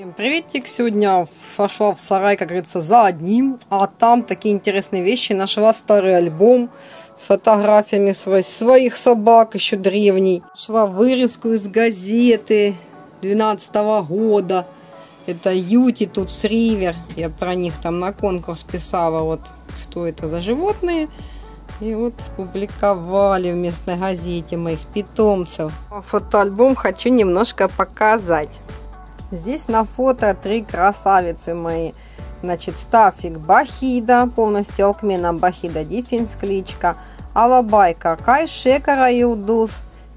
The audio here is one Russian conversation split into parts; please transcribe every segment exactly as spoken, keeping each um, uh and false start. Всем приветик! Сегодня пошла в сарай, как говорится, за одним, а там такие интересные вещи. Нашла старый альбом с фотографиями своих, своих собак, еще древний. Нашла вырезку из газеты двенадцатого года. Это Юти Тутс Ривер. Я про них там на конкурс писала, вот что это за животные. И вот публиковали в местной газете моих питомцев. Фотоальбом хочу немножко показать. Здесь на фото три красавицы мои. Значит, Стафик Бахида, полностью Алкмена Бахида Диффинс кличка. Алабайка Кайше Караилдус,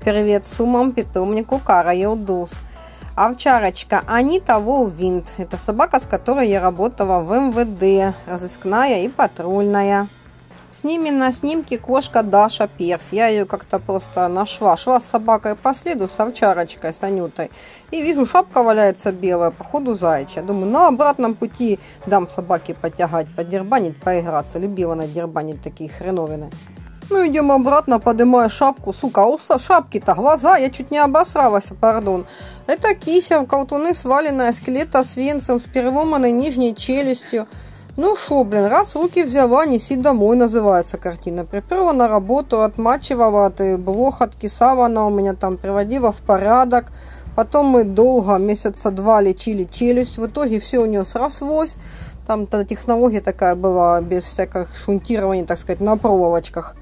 привет сумам питомнику Караилдус. Овчарочка Анита Волвинд, это собака, с которой я работала в эм вэ дэ, разыскная и патрульная. С ними на снимке кошка Даша Перс. Я ее как-то просто нашла. Шла с собакой по следу, с овчарочкой, с Анютой. И вижу, шапка валяется белая, походу заячья. Думаю, на обратном пути дам собаке потягать, подербанить, поиграться. Любила она дербанить такие хреновины. Ну, идем обратно, поднимаю шапку. Сука, у шапки-то глаза, я чуть не обосралась, пардон. Это кися в колтуны, сваленная, скелета с венцем, с переломанной нижней челюстью. Ну шо, блин, раз руки взяла, неси домой, называется картина. Приперла на работу, отмачивала от блохотки, савана у меня там приводила в порядок. Потом мы долго, месяца два лечили челюсть. В итоге все у нее срослось. Там технология такая была, без всяких шунтирований, так сказать, на проволочках.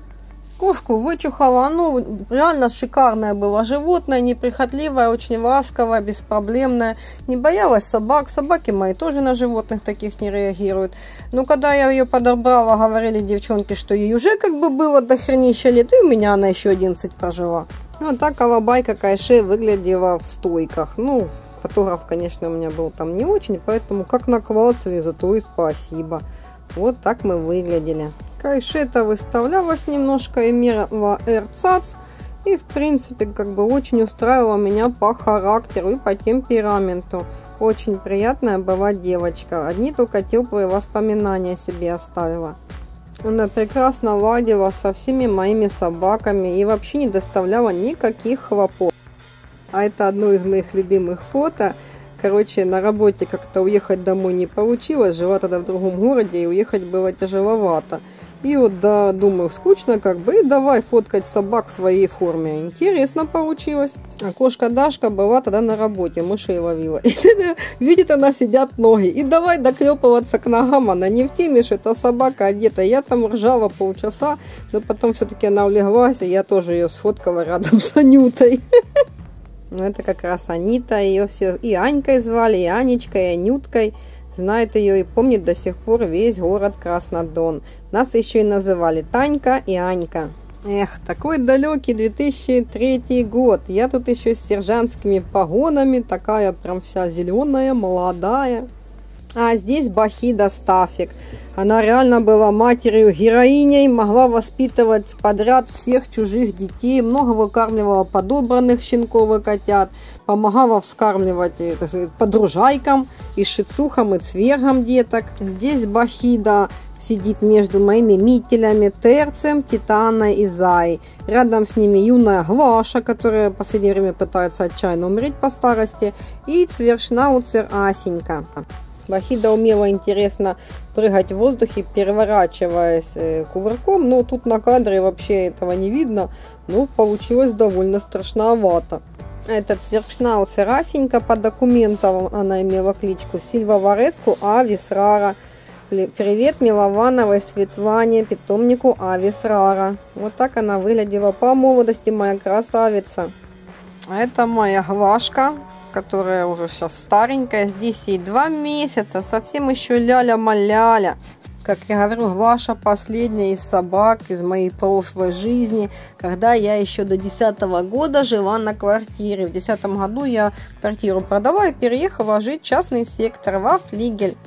Кошку вычухала, ну реально шикарное было животное, неприхотливое, очень ласковое, беспроблемное. Не боялась собак, собаки мои тоже на животных таких не реагируют. Но когда я ее подобрала, говорили девчонки, что ей уже как бы было до хренища лет, и у меня она еще одиннадцать прожила. Ну а так алабайка Кайше выглядела в стойках. Ну, фотограф, конечно, у меня был там не очень, поэтому как наклацали, зато и спасибо. Вот так мы выглядели. Кайшета выставлялась немножко, имела эрцац. И в принципе как бы очень устраивала меня по характеру и по темпераменту. Очень приятная была девочка. Одни только теплые воспоминания себе оставила. Она прекрасно ладила со всеми моими собаками и вообще не доставляла никаких хлопот. А это одно из моих любимых фото. Короче, на работе как-то уехать домой не получилось, жила тогда в другом городе, и уехать было тяжеловато. И вот, да, думаю, скучно как бы, и давай фоткать собак в своей форме. Интересно получилось. А кошка Дашка была тогда на работе, мышей ловила. Видит она, сидят ноги, и давай доклепываться к ногам. Она не в теме, что эта собака одета. Я там ржала полчаса, но потом все-таки она улеглась, и я тоже ее сфоткала рядом с Анютой. Но это как раз Анита, ее все и Анькой звали, и Анечкой, и Анюткой. Знает ее и помнит до сих пор весь город Краснодон. Нас еще и называли Танька и Анька. Эх, такой далекий две тысячи третий год. Я тут еще с сержантскими погонами, такая прям вся зеленая, молодая. А здесь Бахида Стафик. Она реально была матерью-героиней, могла воспитывать подряд всех чужих детей, много выкармливала подобранных щенков и котят, помогала вскармливать, так сказать, подружайкам и шицухам, и цвергам деток. Здесь Бахида сидит между моими мителями Терцем, Титаной и Зай. Рядом с ними юная Глаша, которая в последнее время пытается отчаянно умереть по старости, и цвершнауцер Асенька. Бахида умела интересно прыгать в воздухе, переворачиваясь кувырком, но тут на кадре вообще этого не видно, но получилось довольно страшновато. Этот сверхшнауцер Асенька, по документам она имела кличку Сильва Вареску Aviсрара. Привет Миловановой Светлане, питомнику Aviсрара. Вот так она выглядела по молодости, моя красавица. А это моя Глашка, которая уже сейчас старенькая, здесь ей два месяца, совсем еще ляля-маляля. Как я говорю, Глаша последняя из собак из моей прошлой жизни, когда я еще до десятого года жила на квартире. В десятом году я квартиру продала и переехала жить в частный сектор во флигель.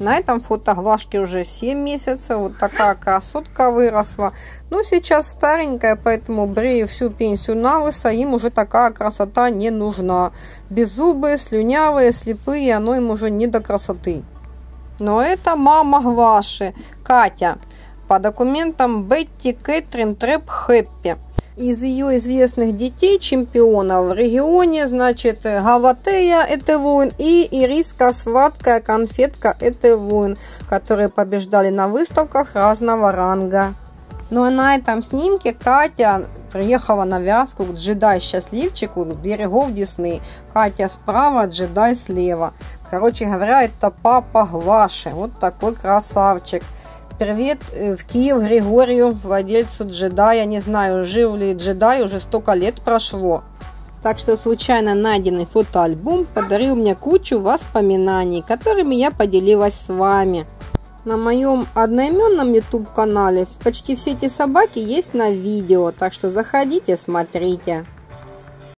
На этом фото Глашки уже семь месяцев, вот такая красотка выросла. Ну, сейчас старенькая, поэтому брею всю пенсию на лысо, им уже такая красота не нужна. Беззубые, слюнявые, слепые, оно им уже не до красоты. Но это мама Глаши, Катя, по документам Бетти Кэтрин Трэп Хэппи. из ее известных детей, чемпионов в регионе, значит, Гаватея Этэлуин и Ириска Сладкая Конфетка Этэлуин, которые побеждали на выставках разного ранга. Ну и на этом снимке Катя приехала на вязку к Джедай-счастливчику берегов Десны. Катя справа, Джедай слева. Короче говоря, это папа Гваши. Вот такой красавчик. Привет в Киев Григорию, владельцу Джедая. Не знаю, жив ли Джедай, уже столько лет прошло. Так что случайно найденный фотоальбом подарил мне кучу воспоминаний, которыми я поделилась с вами. На моем одноименном YouTube канале почти все эти собаки есть на видео, так что заходите, смотрите.